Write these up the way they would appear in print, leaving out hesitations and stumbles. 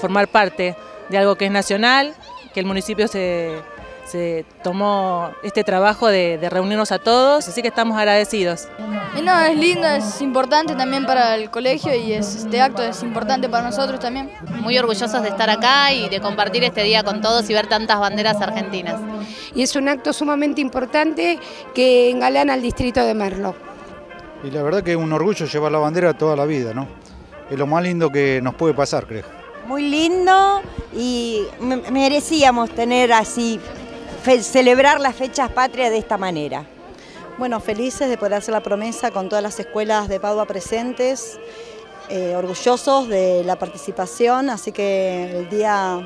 Formar parte de algo que es nacional, que el municipio se tomó este trabajo de reunirnos a todos, así que estamos agradecidos. Y no, es lindo, es importante también para el colegio y este acto es importante para nosotros también. Muy orgullosos de estar acá y de compartir este día con todos y ver tantas banderas argentinas. Y es un acto sumamente importante que engalana al distrito de Merlo. Y la verdad que es un orgullo llevar la bandera toda la vida, ¿no? Es lo más lindo que nos puede pasar, creo. Muy lindo y merecíamos tener así, celebrar las fechas patrias de esta manera. Bueno, felices de poder hacer la promesa con todas las escuelas de Padua presentes, orgullosos de la participación, así que el día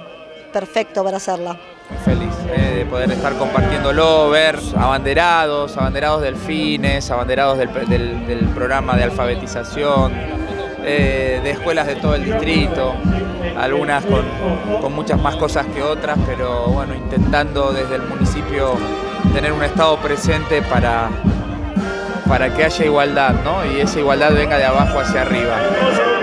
perfecto para hacerla. Feliz de poder estar compartiéndolo, ver abanderados delfines, abanderados del programa de alfabetización, de escuelas de todo el distrito, algunas con muchas más cosas que otras, pero bueno, intentando desde el municipio tener un Estado presente para que haya igualdad, ¿no? Y esa igualdad venga de abajo hacia arriba.